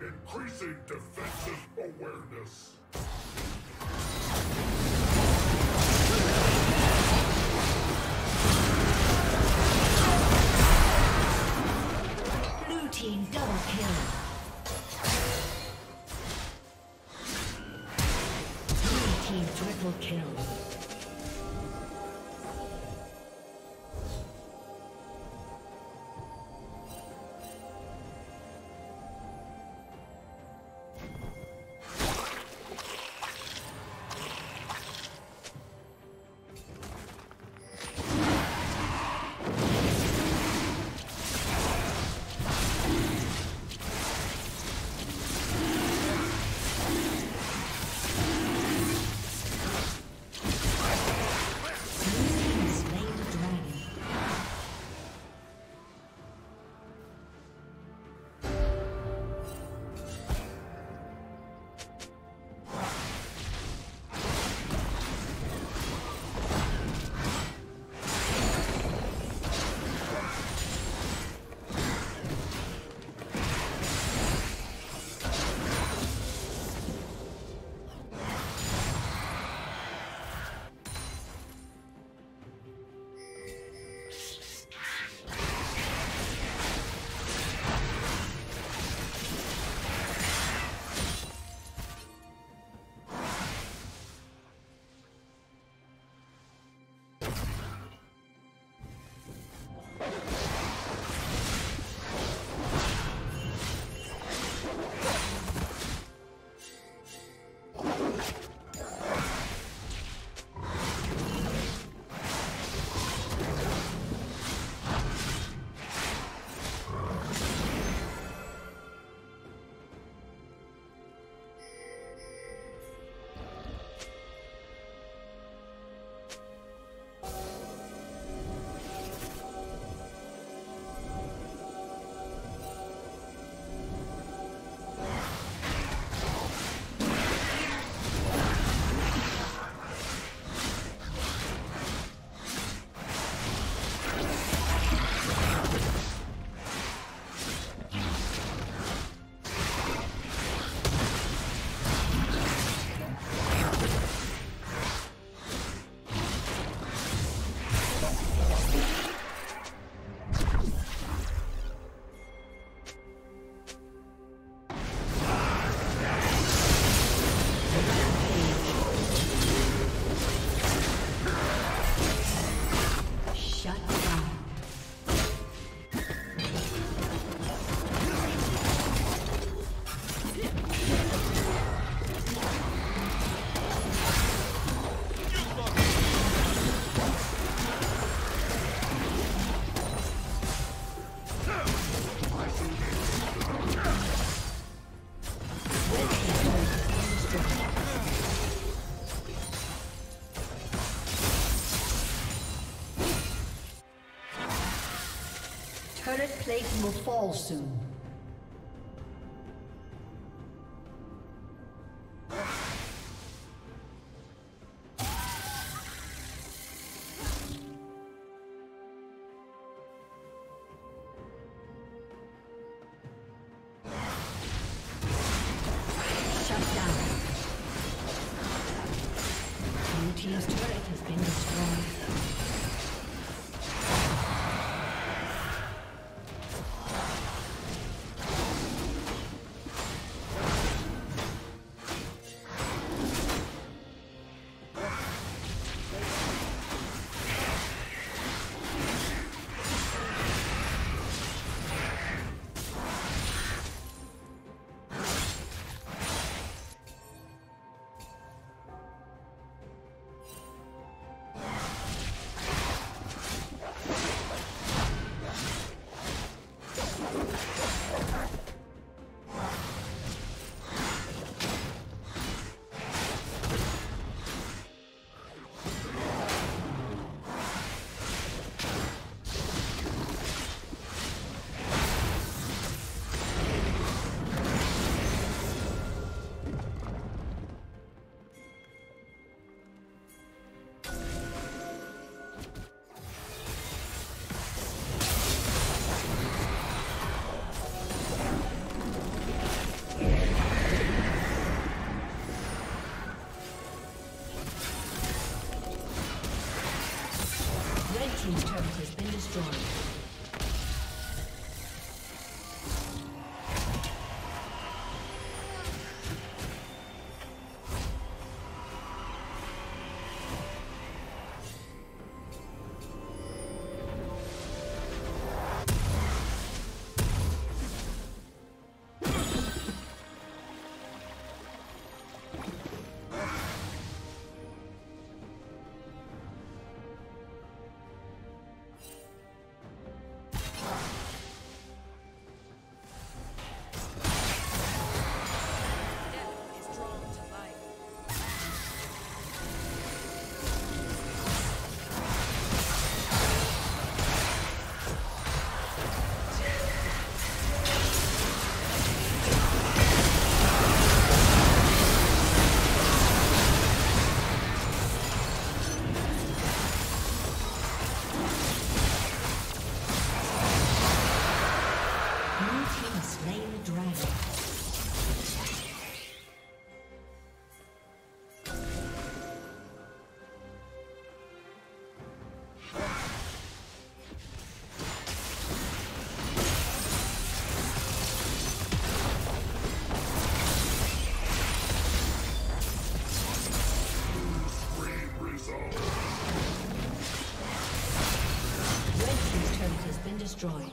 Increasing defensive awareness. Blue team double kill. Triple kill. Turret plate will fall soon. Shut down. Blue team's turret has been destroyed. destroyed.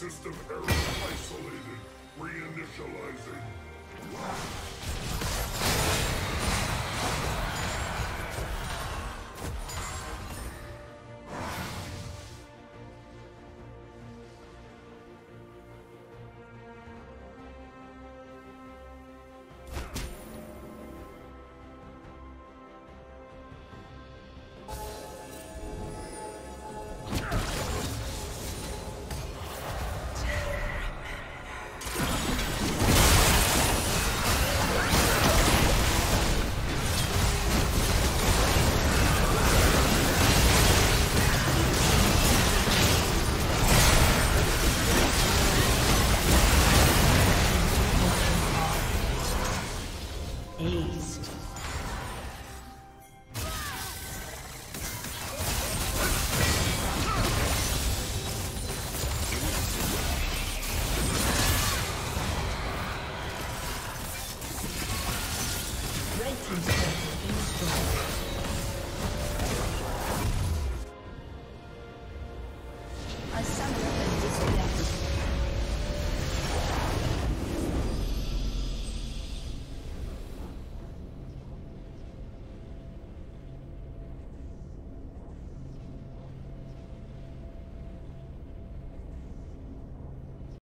System error isolated. Reinitializing.